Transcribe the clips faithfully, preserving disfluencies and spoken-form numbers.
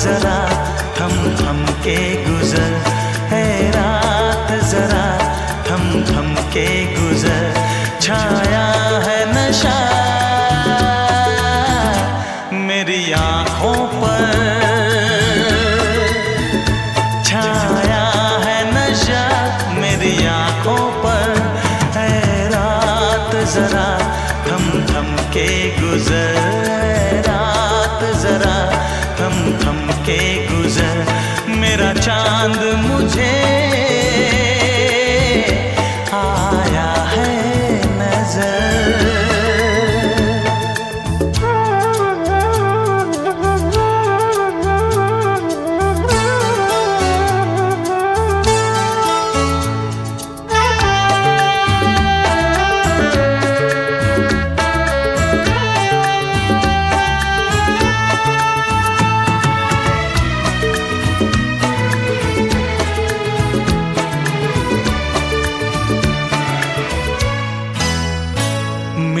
जरा थम थम के गुजर है रात जरा थम थम के गुजर छाया है नशा मेरी आंखों पर जरा थम थम के गुजर रात जरा थम थम के गुजर मेरा चांद मुझे आया है नजर।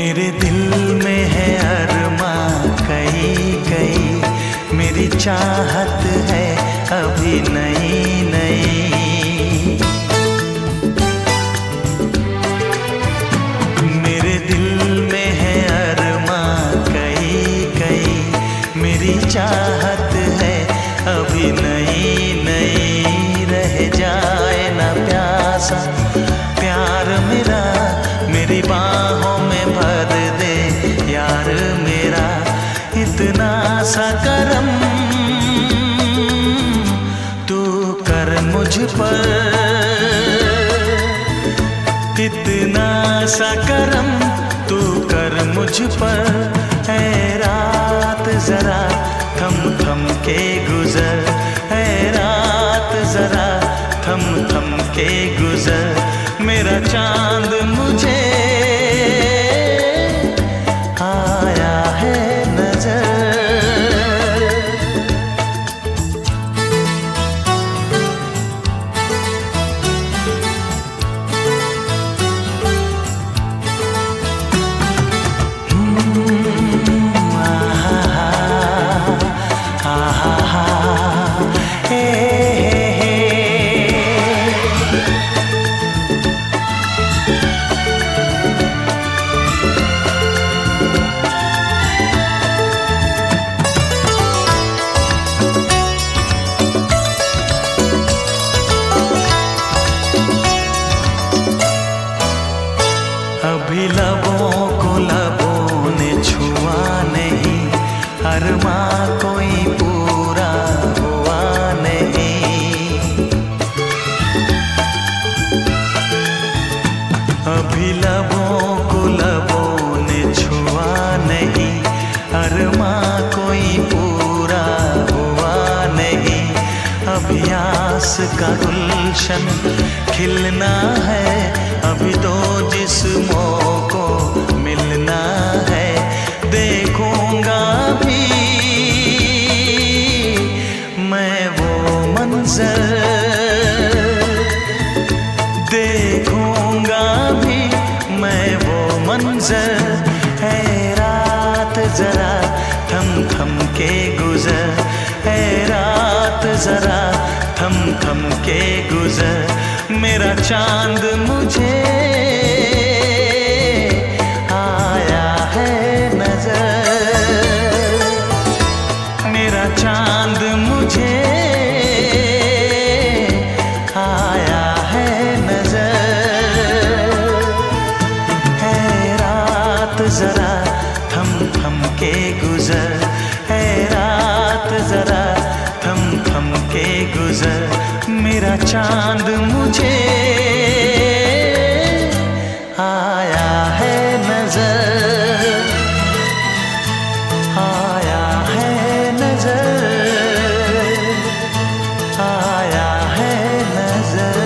मेरे दिल में है अरमान कई कई मेरी चाहत है अभी नई नई। मेरे दिल में है अरमान कई कई मेरी चाहत है अभी नई नई रह जाए ना प्यासा प्यार मेरा मेरी बाहों में भर दे यार मेरा इतना सा करम तू कर मुझ पर इतना सा करम तू कर मुझ पर है रात जरा थम थम के गुजर है रात जरा थम थम के गुजर मेरा चांद मुझे आया है नजर। अभी लबों को लबों ने छुआ नहीं अरमा कोई पूरा हुआ नहीं। अभी लबों को लबों ने छुआ नहीं अरमा कोई पूरा हुआ नहीं। अभी आस का गुलशन खिलना है अभी दो जिस्मों को मिलना है देखूंगा भी मैं वो मंजर देखूंगा भी मैं वो मंजर है रात जरा थम थम के गुजर है रात जरा थम थम के गुजर मेरा चांद मुझे आया है नजर। मेरा चांद मुझे आया है नजर है रात जरा थम थम के गुजर है रात जरा थम थम के गुजर मेरा चांद मुझे आया है नजर आया है नजर आया है नजर।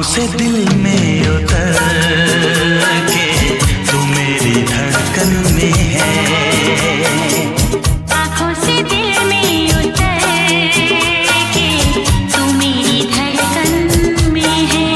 आँखों से दिल में उतर के तू मेरी धड़कन में है, आँखों से दिल में उतर के तू मेरी धड़कन में है।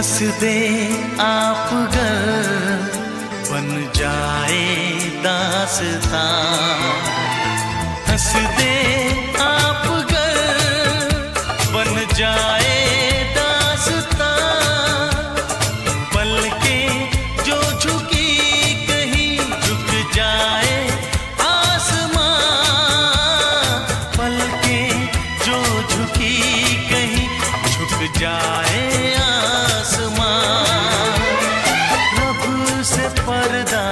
हंस दे आप गर बन जाए दास्तां हंस दे आप गर बन जाए दास्तां पलके जो झुकी कहीं झुक जाए आसमां पलके जो झुकी कहीं झुक जाए आसमां रब से पर्दा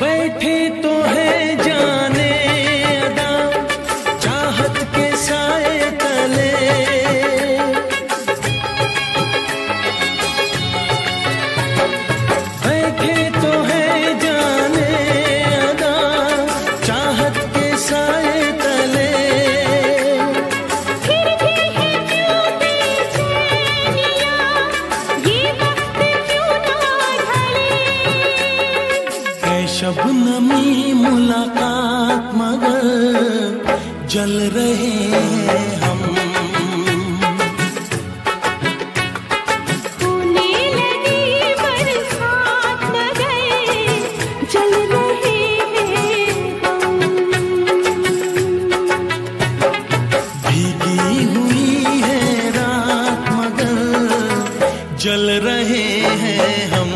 बैठे तो है जाने अदा चाहत के साए तले, बैठे तो है जाने अदा चाहत के साए तले, फिर भी है क्यों बेचैनियां ये वक्त क्यों ना ढले, ऐ शबनमी मुलाकात मगर जल रहे हैं हम, होने लगी बरसात मगर जल रहे हैं हम, भीगी हुई है रात मगर जल रहे हैं हम,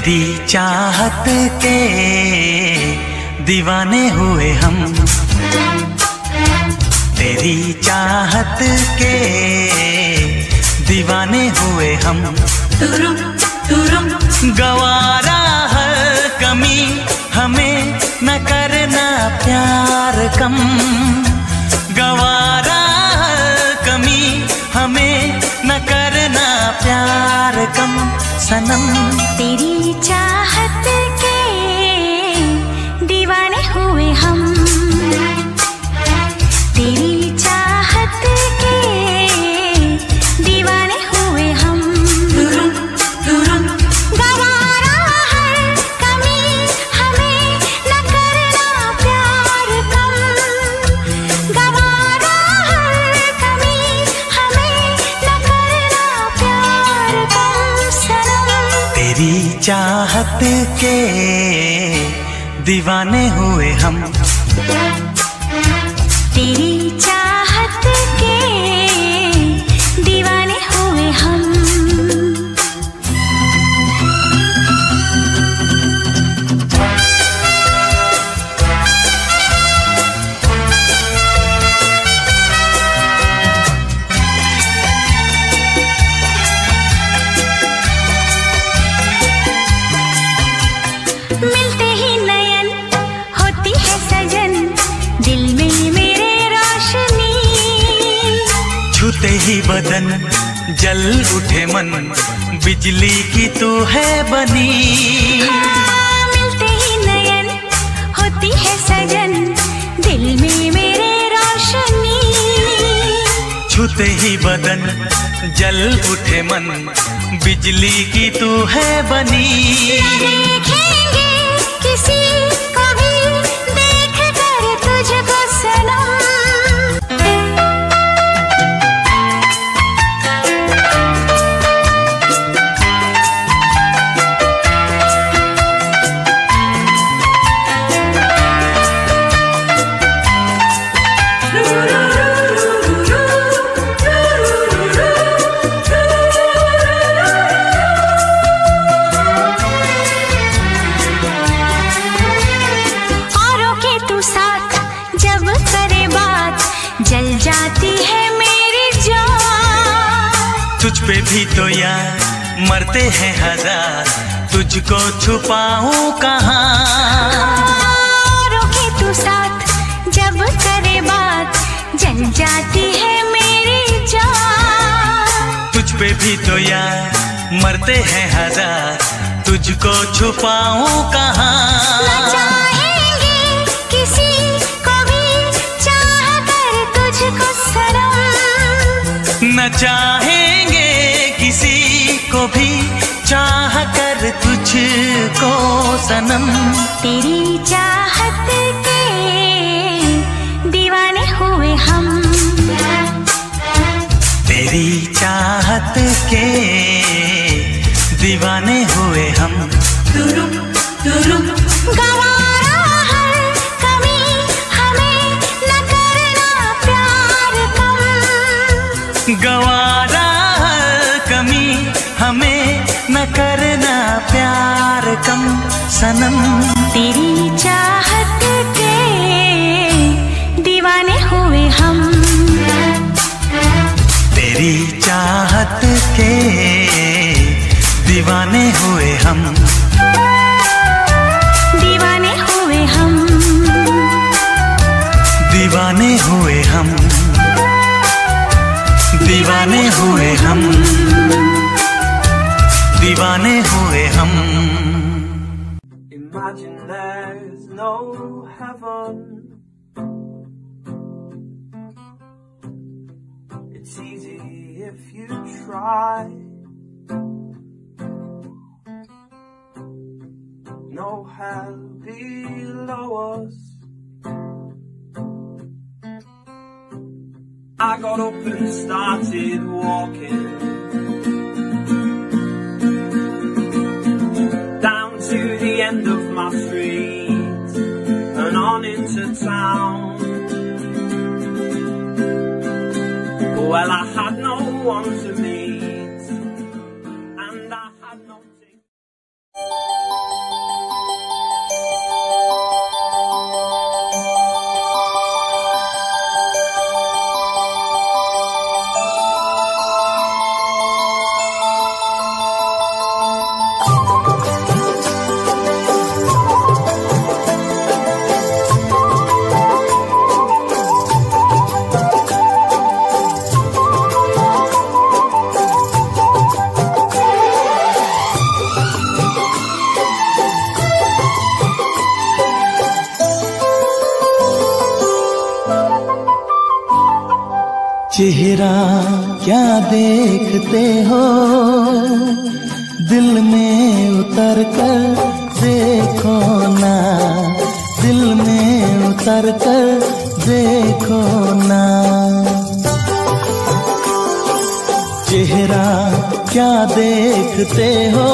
तेरी चाहत के दीवाने हुए हम, तेरी चाहत के दीवाने हुए हम। तुरुम तुरुम गवारा हर कमी हमें न करना प्यार कम, गवारा हर कमी हमें न करना प्यार कम। सनम तेरी चाहत के दीवाने हुए हम, तेरी चाहत के दीवाने हुए हम। तुरुम तुरुम गवारा हर कमी हमें न करना प्यार कम, गवारा हर कमी हमें न करना प्यार कम। तेरी चाहत के दीवाने हुए हम, तेरी चाहत के दीवाने हुए हम। मिलते ही नयन होती है सजन, दिल में मेरे रोशनी। छूते ही बदन जल उठे मन, बिजली की तू है बनी। हाँ, मिलते ही नयन होती है सजन, दिल में मेरे रोशनी। छूते ही बदन जल उठे मन, बिजली की तू है बनी। देखेंगे किसी को भी देख कर तुझको सनम। जाती है मेरी जान, तुझ पे भी तो यार मरते हैं हजार, तुझको छुपाऊं कहाँ। रोके तू साथ जब करे बात, जल जाती है मेरी जान, तुझ पे भी तो यार मरते हैं हजार, तुझको छुपाऊं कहाँ। न चाहेंगे किसी को भी चाह कर तुझको सनम। तेरी चाहत के दीवाने हुए हम, तेरी चाहत के दीवाने हुए हम। तुरुम तुरुम गवारा हर कमी हमें न करना प्यार कम, गवारा हर कमी हमें न करना प्यार कम। सनम तेरी चाहत के दीवाने हुए हम, तेरी चाहत के दीवाने हुए हम, दीवाने हुए हम, दीवाने हुए हम, दीवाने हुए हम, दीवाने हुए हम। Imagine there's no heaven. It's easy if you try. No hell below us. I got up and started walking down to the end of my street and on into town. Well, I had no one to meet. चेहरा क्या देखते हो, दिल में उतर कर देखो ना, दिल में उतर कर देखो ना। चेहरा क्या देखते हो,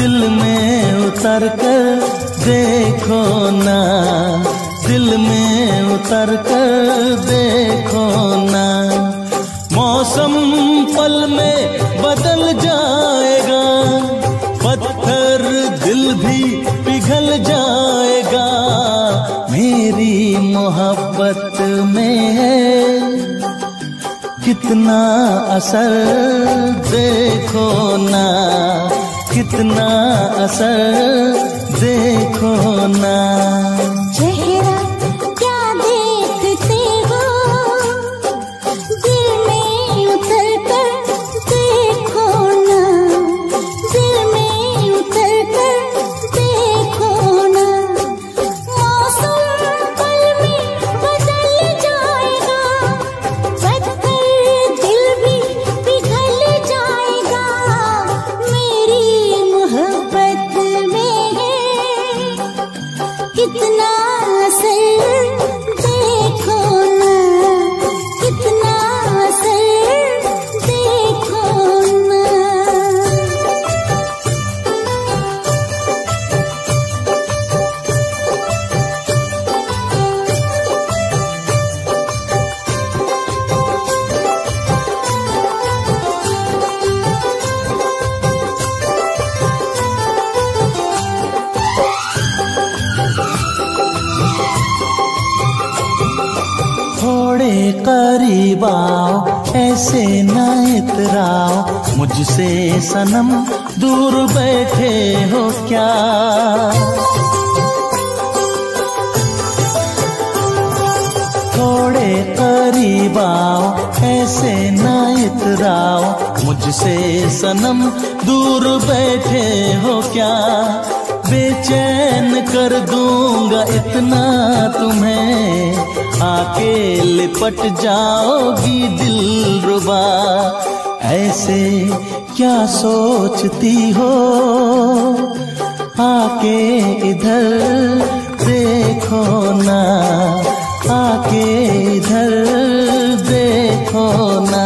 दिल में उतर कर देखो ना, दिल में उतर कर देखो ना। मौसम पल में बदल जाएगा, पत्थर दिल भी पिघल जाएगा। मेरी मोहब्बत में है कितना असर देखो ना, कितना असर देखो ना। करीब आओ, ऐसे ना इतराओ, मुझसे सनम दूर बैठे हो क्या। थोड़े करीब आओ, ऐसे ना इतराओ, मुझसे सनम दूर बैठे हो क्या। बेचैन कर दूंगा इतना तुम्हें, आके लिपट जाओगी दिलरुबा। ऐसे क्या सोचती हो, आके इधर देखो ना, आके इधर देखो ना।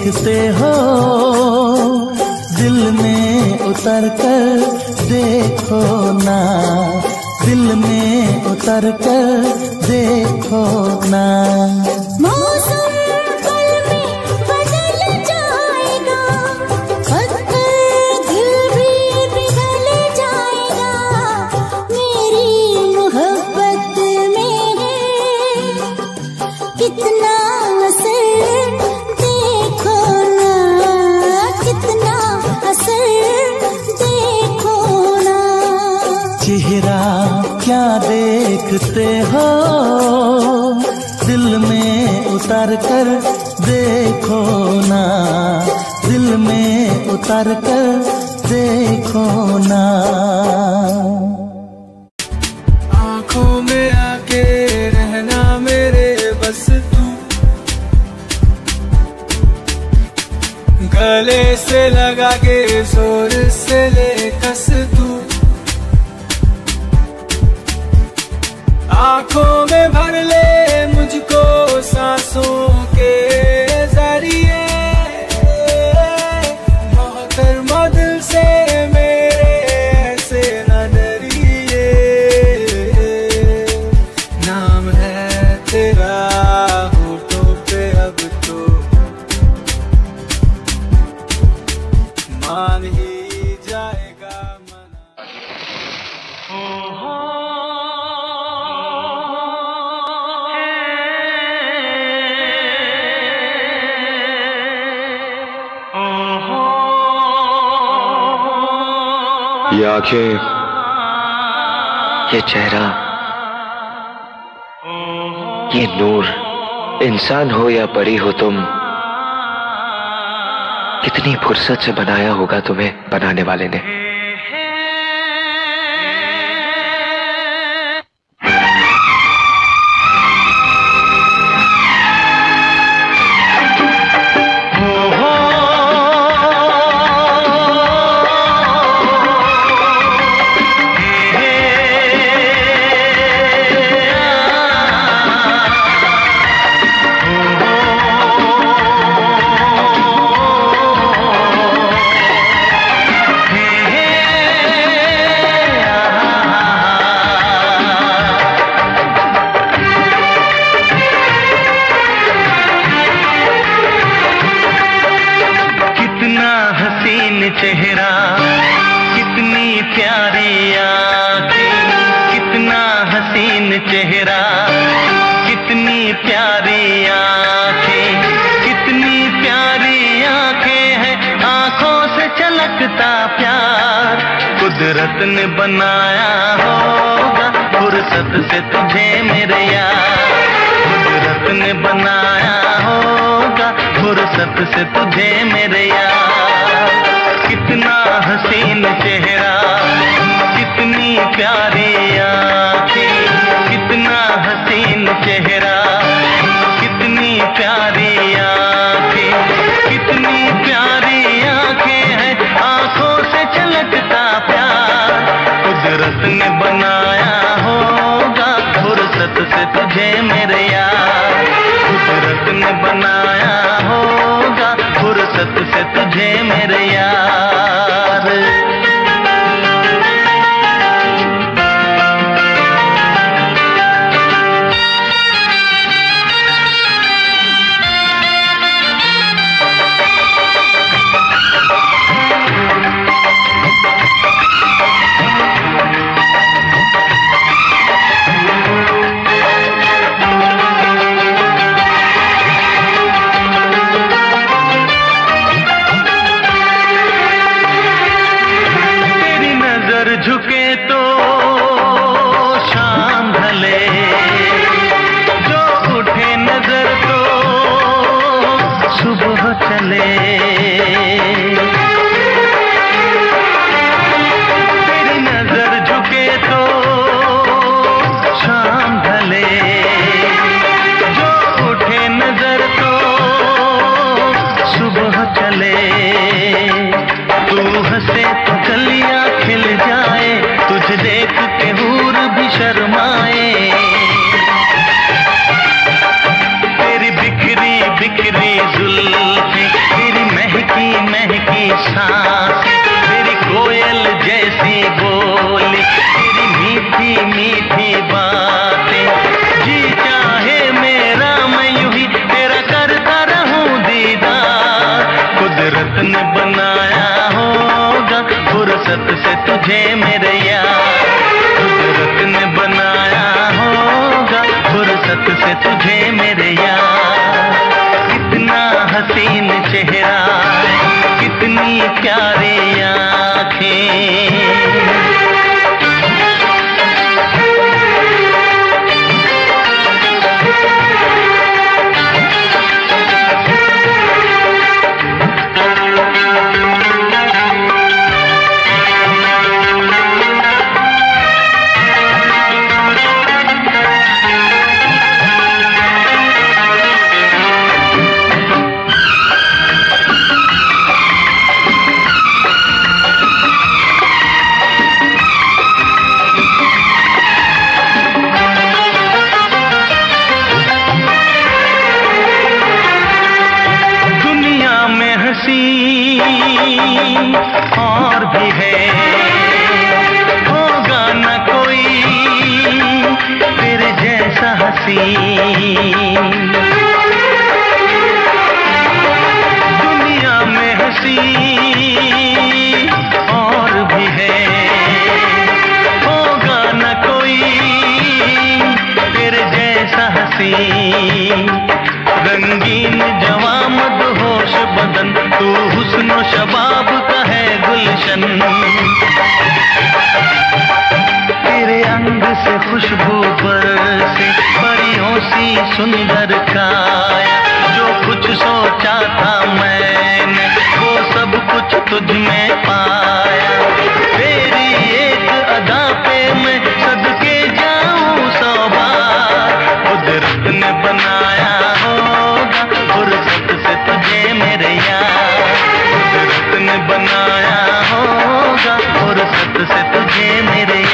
देखते हो, दिल में उतर कर देखो ना, दिल में उतर कर देखो ना। कितना असर देखो ना, कितना असर देखो ना। चेहरा क्या देखते हो, दिल में उतर कर देखो ना, दिल में उतर कर देखो ना। आँखों में आके रहना मेरे बस तू, गले से लगा के जोर से ले कस तू, आँखों में भर ले मुझको सांसों के जरिए, मोहतरमा दिल से मेरे ऐसे न डरिए। नाम है तेरा ही जाएगा मना। ये आंखें, ये चेहरा, ये नूर, इंसान हो या परी हो तुम, कितनी फुर्सत से बनाया होगा तुम्हें बनाने वाले ने। चेहरा, कितनी प्यारी आंखें, कितना हसीन चेहरा, कितनी प्यारी आंखें, कितनी प्यारी आंखें हैं, आंखों से छलकता प्यार, कुदरत ने बनाया होगा फुर्सत से तुझे मेरे यार, कुदरत ने बनाया होगा फुर्सत से तुझे मेरे यार। कितना हसीन चेहरा, कितनी प्यारी आँखें, कितना हसीन चेहरा, कितनी प्यारी आँखें, कितनी प्यारी आँखें हैं, आँखों से छलकता प्यार, कुदरत ने बनाया होगा फुर्सत से तुझे मेरे यार, कुदरत ने बनाया होगा फुर्सत से तुझे मेरे यार। फुर्सत से तुझे मेरे यार, कुदरत ने बनाया होगा फुर्सत से तुझे मेरे यार। कितना हसीन चेहरा, कितनी प्यारी आँखें, और भी है होगा न कोई तेरे जैसा हसीन। दुनिया में हसीन और भी है होगा न कोई तेरे जैसा हसीन। रंगीन जवामद होश बदन तू हुस्न ओ शबाब का है गुलशन, तेरे अंग से खुशबू बरसे परियों सी सुंदर काया। जो कुछ सोचा था मैंने वो सब कुछ तुझ में पाया। तेरी एक अदा पे मैं सदके जाऊं सौ बार, कुदरत ने बनाया होगा फुर्सत से तुझे मेरे यार, कुदरत ने बनाया होगा फुर्सत से तुझे मेरे यार।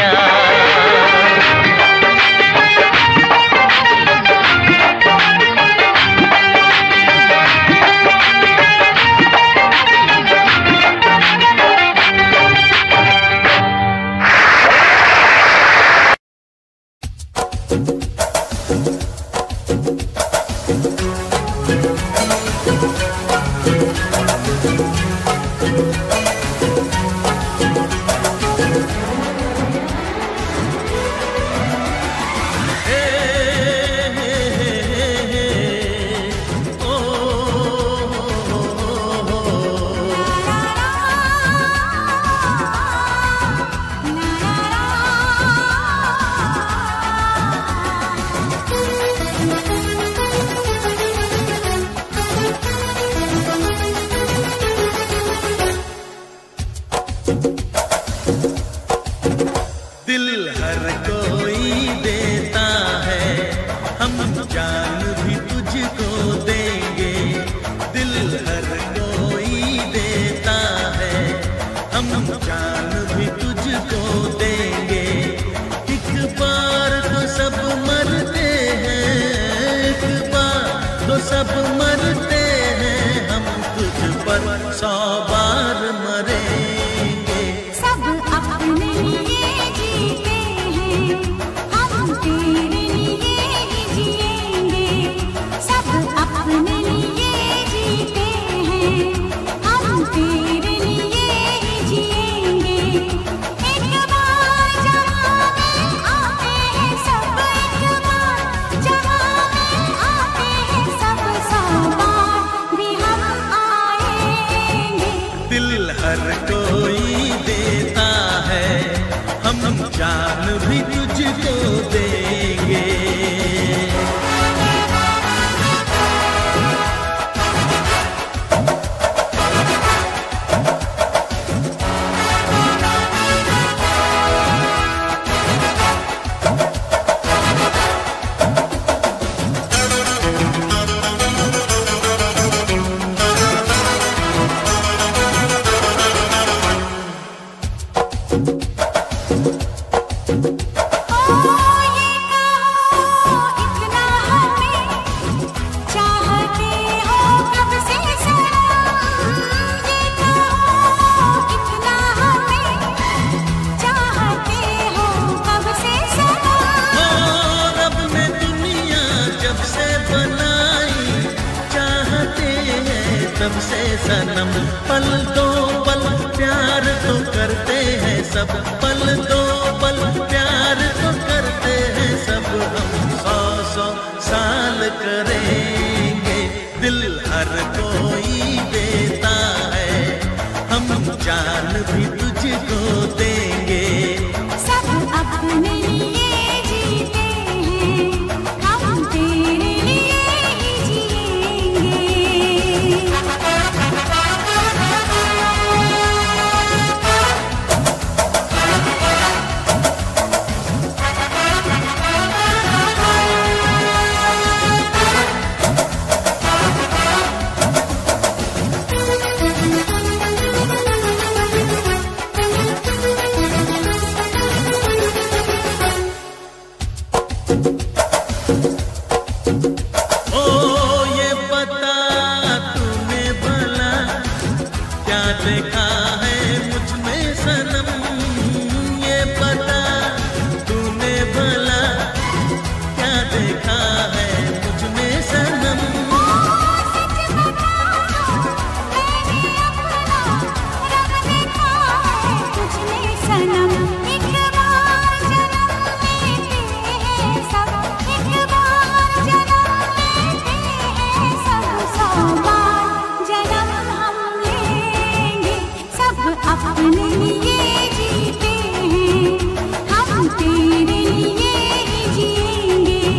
तब से सनम पल दो पल प्यार तो करते सब पल दो पल प्यार तो करते हैं सब हम, सौ सौ साल करेंगे दिल हर कोई देता है, हम जान भी तुझको देंगे। सब अपने लिए जीते हैं, हम तेरे लिए ही जिएंगे।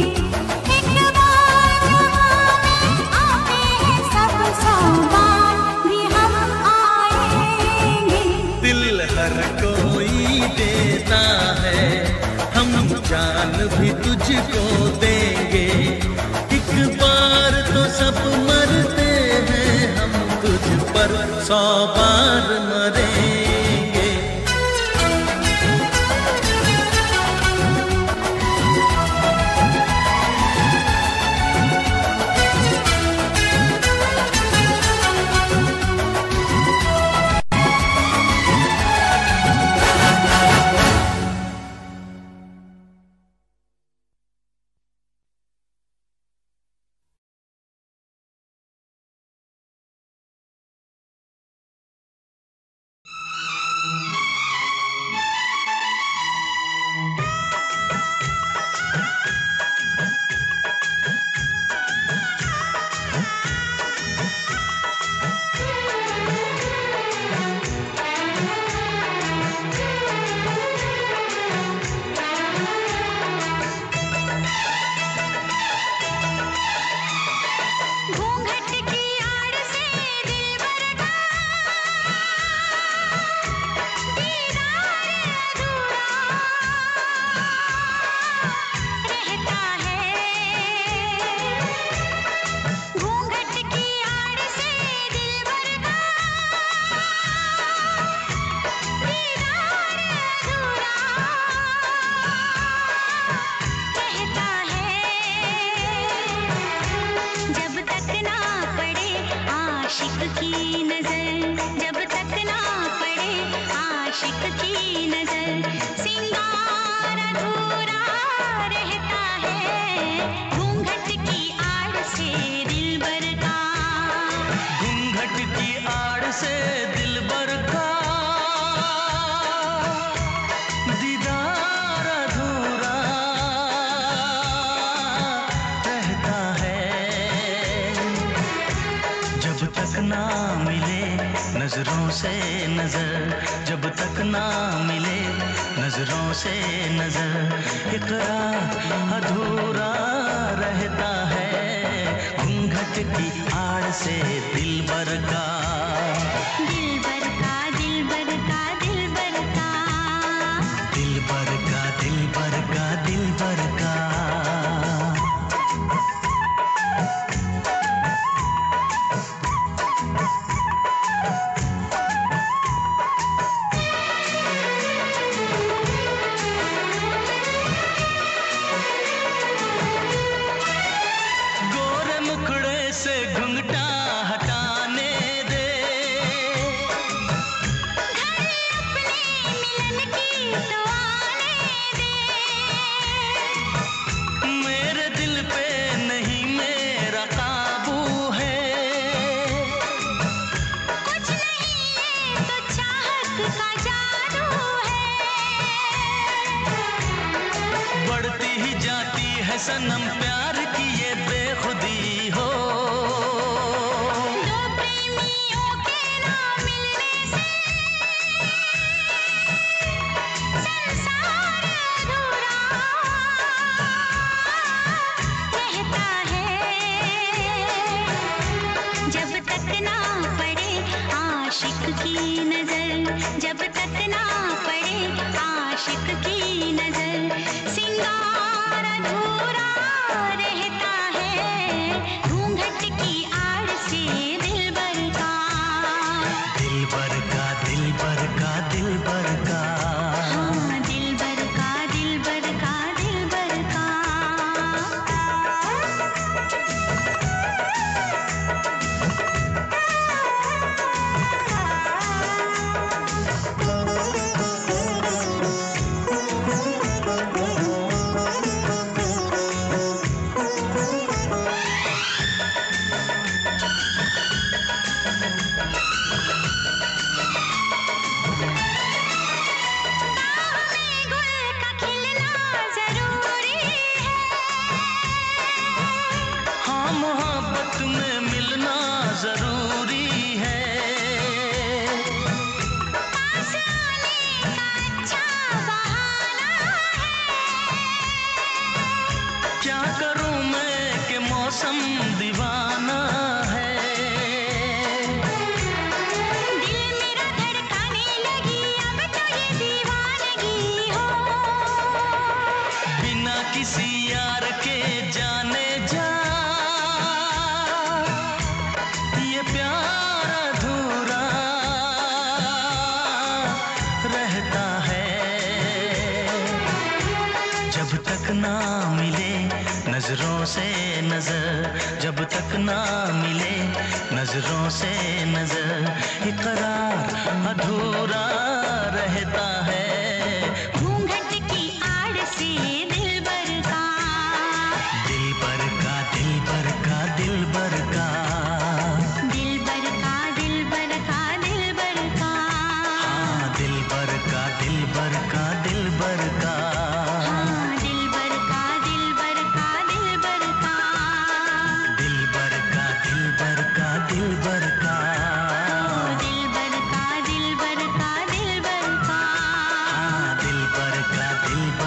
घुंघटा हटाने दे, सनम प्यार की ये बेखुदी हो। दो प्रेमियों के ना मिलने से संसार अधूरा रहता है। जब तक ना पड़े आशिक की नजर, जब तक ना पड़े आशिक की नजर, सिंगार अधूरा रहता है। घूंघट की आड़ से दिलबर का, दिलबर का, दिलबर का, दिलबर का, हाँ दिलबर का, दिलबर का, दिलबर का। क्या करूं मैं कि मौसम दीवाना है। दिल मेरा धड़काने लगी अब तो ये दीवानगी हो। बिना किसी यार के जाने जा ये प्यार अधूरा रहता है। जब तक ना मिले नजरों से नजर, जब तक ना मिले नजरों से नजर, इकरार अधूरा रहता है। घूंघट की आड़ से दिलबर का, दिलबर का, दिलबर का, दिलबर का, दिलबर का, दिलबर का, दिलबर का, हाँ दिलबर का, दिलबर का, दिलबर का, दिलबर का, दिलबर का, दिलबर का, दिलबर का, दिलबर का, दिलबर।